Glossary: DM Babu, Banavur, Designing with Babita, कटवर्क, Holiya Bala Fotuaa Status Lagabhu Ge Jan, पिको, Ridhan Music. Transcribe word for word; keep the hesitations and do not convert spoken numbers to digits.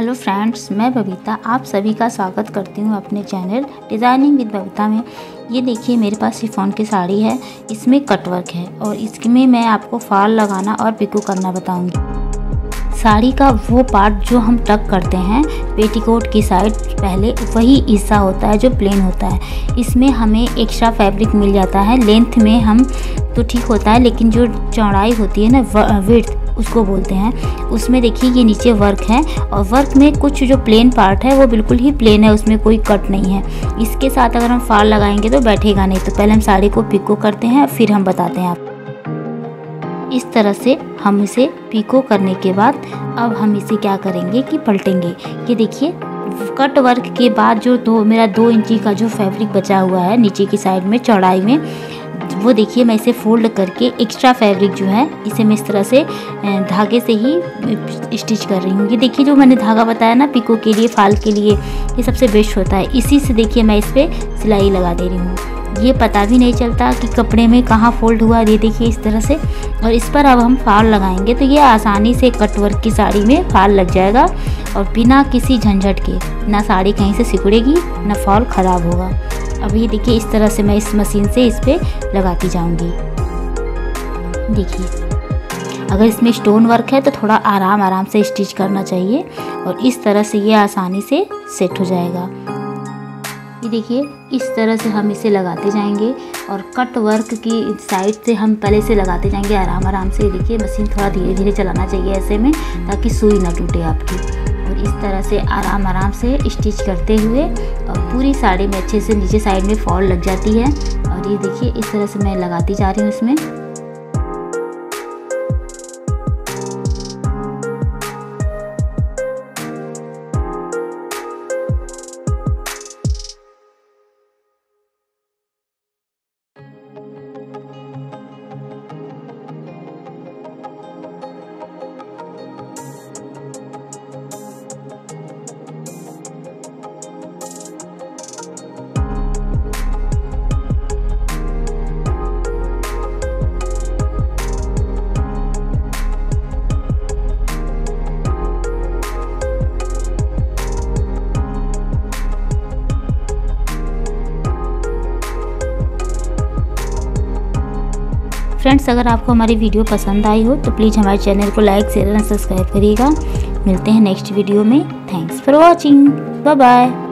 Hello friends, मैं बबीता आप सभी का स्वागत करती हूँ अपने चैनल डिज़ाइनिंग विद बबीता में। ये देखिए मेरे पास शिफॉन की साड़ी है, इसमें कटवर्क है और इसमें मैं आपको फाल लगाना और पिको करना बताऊँगी। साड़ी का वो पार्ट जो हम टक करते हैं पेटीकोट की साइड पहले, वही हिस्सा होता है जो प्लेन होता है। इसमें हमें एक्स्ट्रा फैब्रिक मिल जाता है, लेंथ में हम तो ठीक होता है, लेकिन जो चौड़ाई होती है ना, विड्थ उसको बोलते हैं, उसमें देखिए ये नीचे वर्क है और वर्क में कुछ जो प्लेन पार्ट है वो बिल्कुल ही प्लेन है, उसमें कोई कट नहीं है। इसके साथ अगर हम फाल लगाएंगे तो बैठेगा नहीं, तो पहले हम साड़ी को पिको करते हैं फिर हम बताते हैं आप। इस तरह से हम इसे पिको करने के बाद अब हम इसे क्या करेंगे कि पलटेंगे। ये देखिए कट वर्क के बाद जो दो मेरा दो इंची का जो फैब्रिक बचा हुआ है नीचे की साइड में चौड़ाई में, वो देखिए मैं इसे फोल्ड करके एक्स्ट्रा फैब्रिक जो है इसे मैं इस तरह से धागे से ही स्टिच कर रही हूँ। ये देखिए जो मैंने धागा बताया ना पिको के लिए, फाल के लिए, ये सबसे बेस्ट होता है। इसी से देखिए मैं इस पर सिलाई लगा दे रही हूँ, ये पता भी नहीं चलता कि कपड़े में कहाँ फोल्ड हुआ। ये देखिए इस तरह से, और इस पर अब हम फाल लगाएंगे तो ये आसानी से कटवर्क की साड़ी में फाल लग जाएगा और बिना किसी झंझट के, ना साड़ी कहीं से सिकुड़ेगी ना फाल ख़राब होगा। अब ये देखिए इस तरह से मैं इस मशीन से इस पर लगाती जाऊंगी। देखिए अगर इसमें स्टोन वर्क है तो थोड़ा आराम आराम से स्टिच करना चाहिए और इस तरह से ये आसानी से सेट हो जाएगा। ये देखिए इस तरह से हम इसे लगाते जाएंगे और कट वर्क की साइड से हम पहले से लगाते जाएंगे आराम आराम से। देखिए मशीन थोड़ा धीरे धीरे चलाना चाहिए ऐसे में, ताकि सुई ना टूटे आपकी। और इस तरह से आराम आराम से स्टिच करते हुए और पूरी साड़ी में अच्छे से नीचे साइड में फॉल लग जाती है। और ये देखिए इस तरह से मैं लगाती जा रही हूँ इसमें। फ्रेंड्स अगर आपको हमारी वीडियो पसंद आई हो तो प्लीज़ हमारे चैनल को लाइक, शेयर और सब्सक्राइब करिएगा। मिलते हैं नेक्स्ट वीडियो में। Thanks for watching, bye bye.